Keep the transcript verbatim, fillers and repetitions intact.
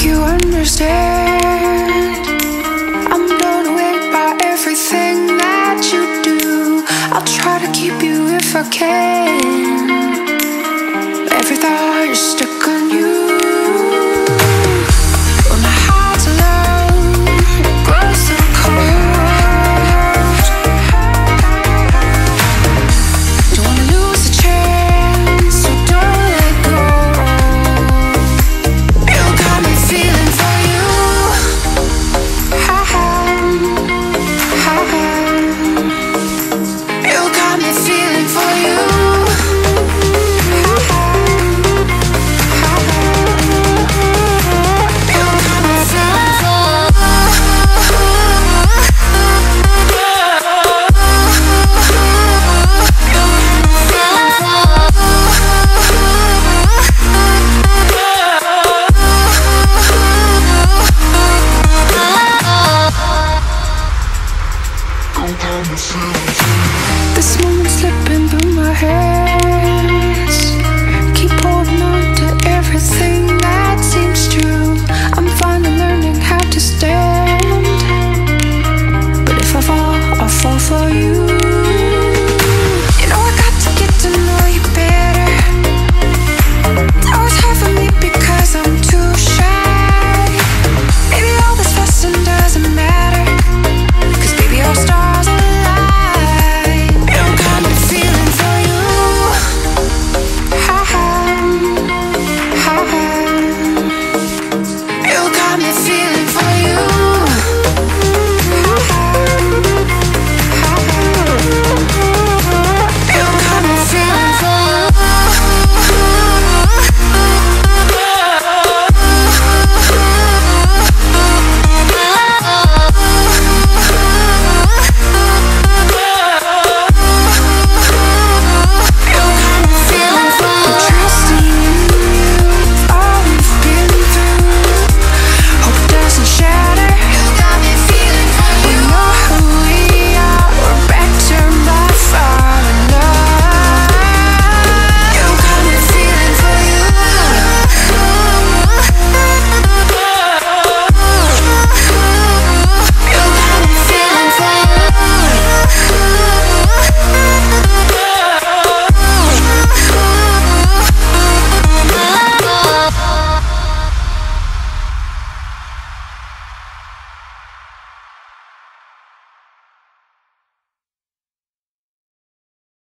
make you understand. I'm blown away by everything that you do. I'll try to keep you if I can.